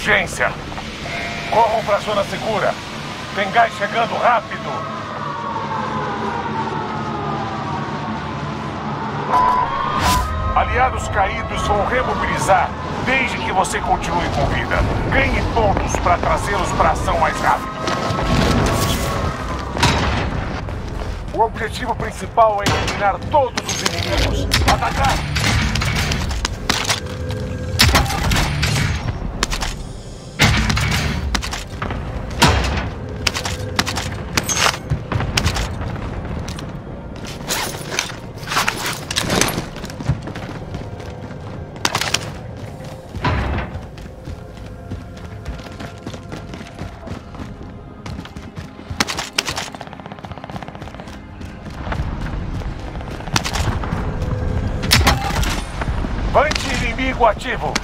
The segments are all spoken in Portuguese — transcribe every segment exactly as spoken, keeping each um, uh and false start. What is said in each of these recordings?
urgência! Corram para a zona segura! Tem gás chegando rápido! Aliados caídos vão remobilizar desde que você continue com vida. Ganhe pontos para trazê-los para a ação mais rápido. O objetivo principal é eliminar todos os inimigos. Atacar! Inimigo ativo.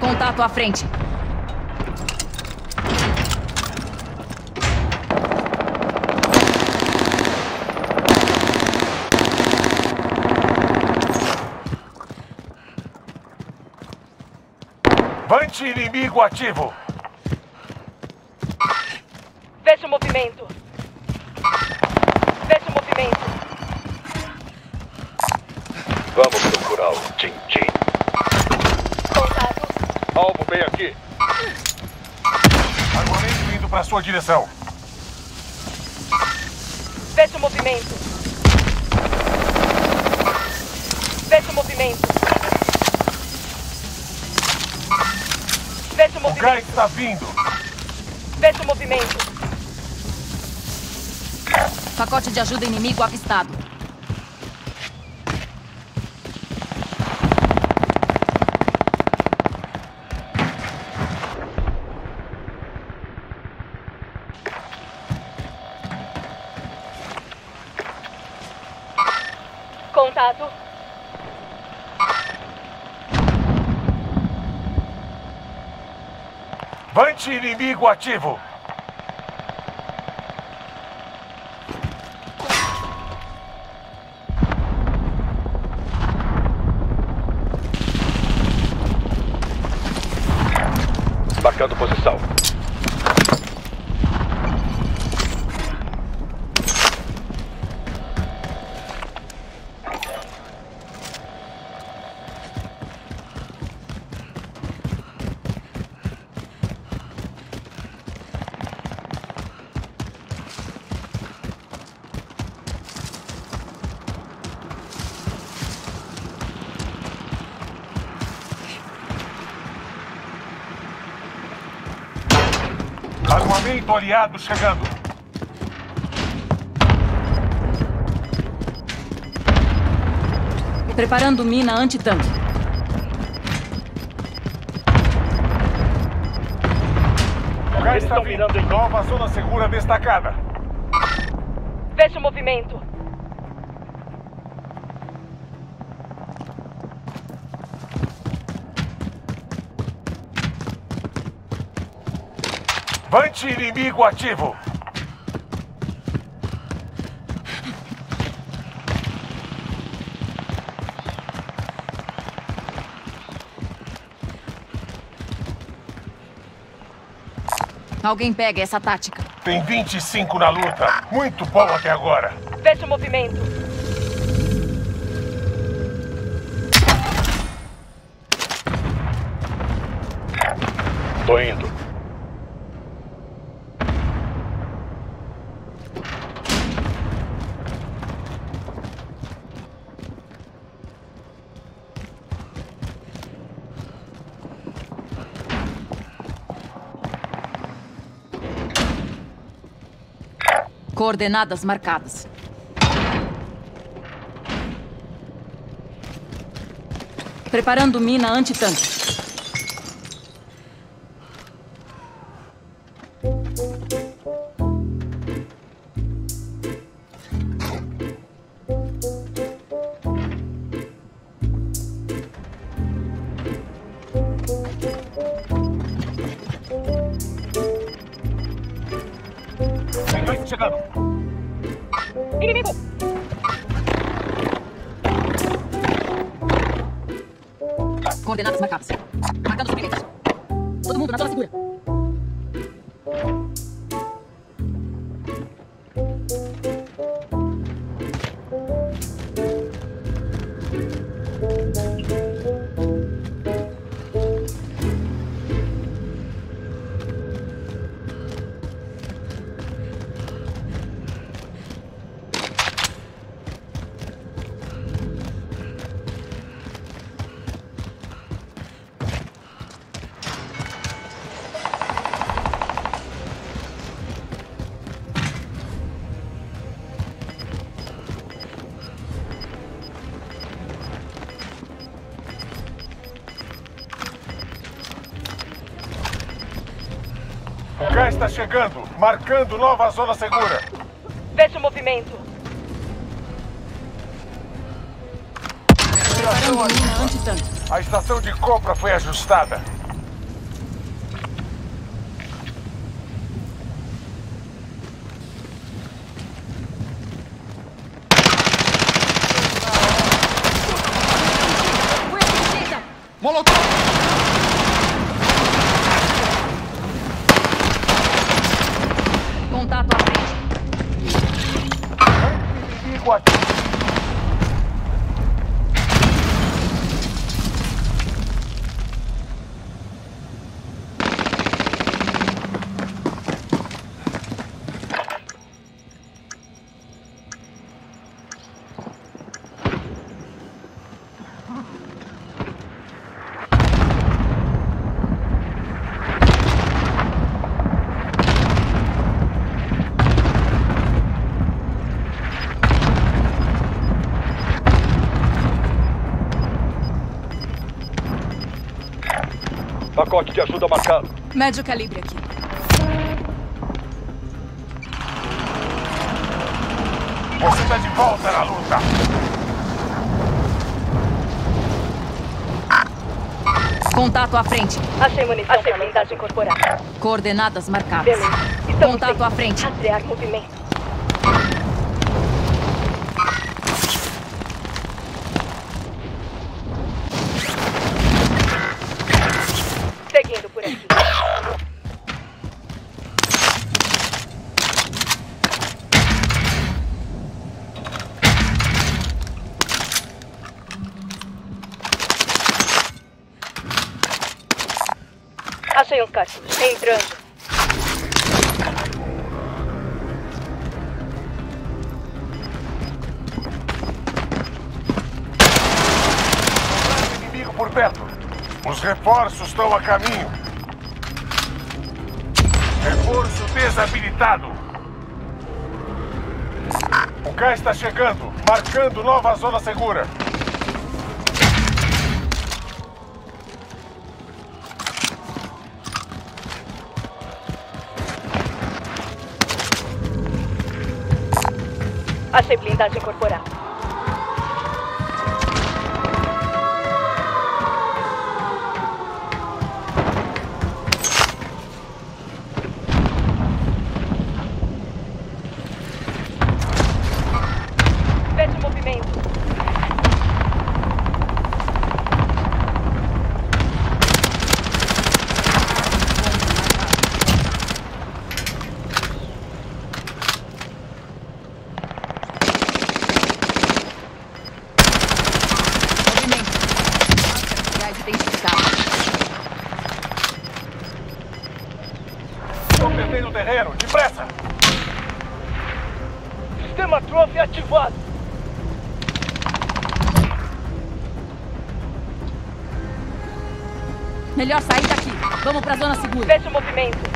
Contato à frente. Vante inimigo ativo. Veja o movimento. Veja o movimento. Vamos procurá-lo, Tintin. Alvo bem aqui. Armamento indo para sua direção. Veja o movimento. Veja o movimento. Veja o movimento. O gás está vindo. Veja o movimento. Pacote de ajuda inimigo avistado. Contato. Vante inimigo ativo. Marcando posição. Armamento aliado chegando. Preparando mina antitanque. O gás está virando em nova zona segura destacada. Veja o movimento. Vante inimigo ativo. Alguém pega essa tática. Tem vinte e cinco na luta. Muito bom até agora. Fecha o movimento. Tô indo. Coordenadas marcadas. Preparando mina antitanque. Coordenadas marcadas. Marcando os suprimentos. Todo mundo na zona segura. Está chegando, marcando nova zona segura. Veja o movimento. A estação de compra foi ajustada. Pacote de ajuda marcado. Médio calibre aqui. Você está de volta na luta. Contato à frente. Achei munição. Achei blindagem incorporada. Coordenadas marcadas. Contato à frente. Rastrear movimento. Achei uns caras. Entrando. O inimigo por perto. Os reforços estão a caminho. Reforço desabilitado. O gás está chegando, marcando nova zona segura. Achei blindagem corporal. Veja o movimento. Melhor sair daqui. Vamos pra zona segura. Veja o movimento.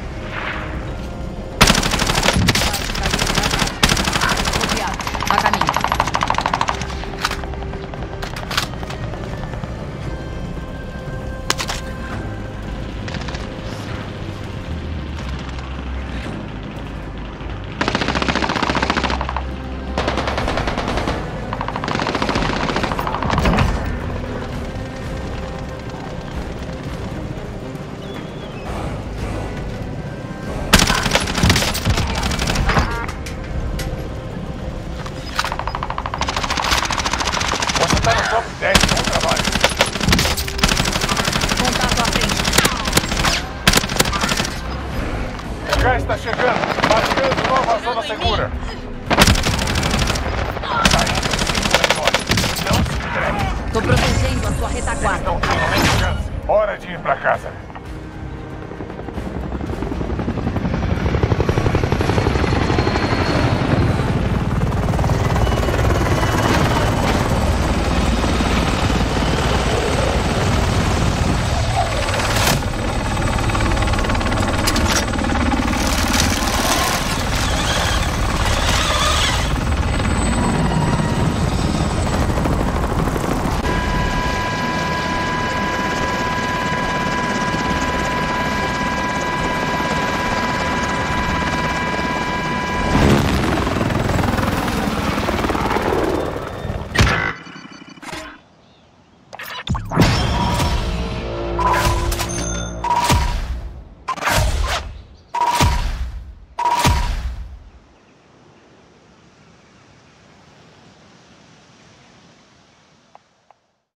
chegando, marcando nova zona segura. Tô protegendo a sua retaguarda. Não tem chance. Hora de ir pra casa.